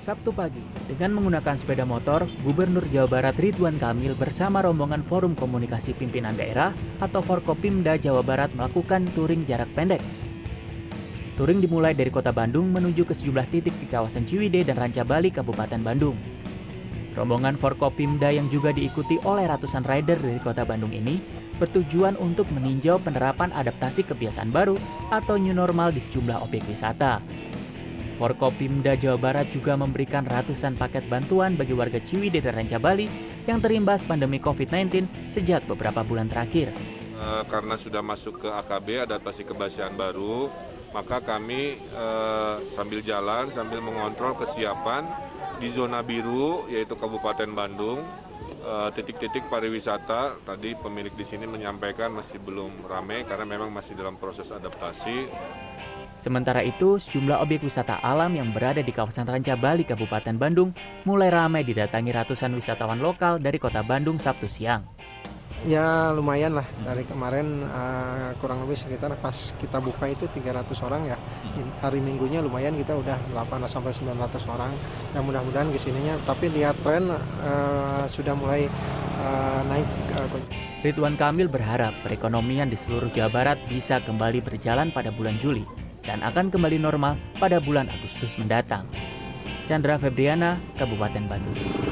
Sabtu pagi, dengan menggunakan sepeda motor, Gubernur Jawa Barat Ridwan Kamil bersama rombongan Forum Komunikasi Pimpinan Daerah atau Forkopimda Jawa Barat melakukan touring jarak pendek. Touring dimulai dari kota Bandung menuju ke sejumlah titik di kawasan Ciwidey dan Rancabali, Kabupaten Bandung. Rombongan Forkopimda yang juga diikuti oleh ratusan rider dari kota Bandung ini bertujuan untuk meninjau penerapan adaptasi kebiasaan baru atau new normal di sejumlah objek wisata. Forkopimda Jawa Barat juga memberikan ratusan paket bantuan bagi warga Ciwidey dan Rancabali yang terimbas pandemi COVID-19 sejak beberapa bulan terakhir. Karena sudah masuk ke AKB, adaptasi kebiasaan baru, maka kami sambil jalan, sambil mengontrol kesiapan di zona biru, yaitu Kabupaten Bandung, titik-titik pariwisata. Tadi pemilik di sini menyampaikan masih belum ramai karena memang masih dalam proses adaptasi. Sementara itu, sejumlah objek wisata alam yang berada di kawasan Rancabali, Kabupaten Bandung, mulai ramai didatangi ratusan wisatawan lokal dari kota Bandung Sabtu siang. Ya lumayan lah, dari kemarin kurang lebih sekitar pas kita buka itu 300 orang ya. Hari Minggunya lumayan, kita udah 800-900 orang. Ya mudah-mudahan kesininya, tapi lihat tren sudah mulai naik. Ridwan Kamil berharap perekonomian di seluruh Jawa Barat bisa kembali berjalan pada bulan Juli dan akan kembali normal pada bulan Agustus mendatang. Chandra Febriana, Kabupaten Bandung.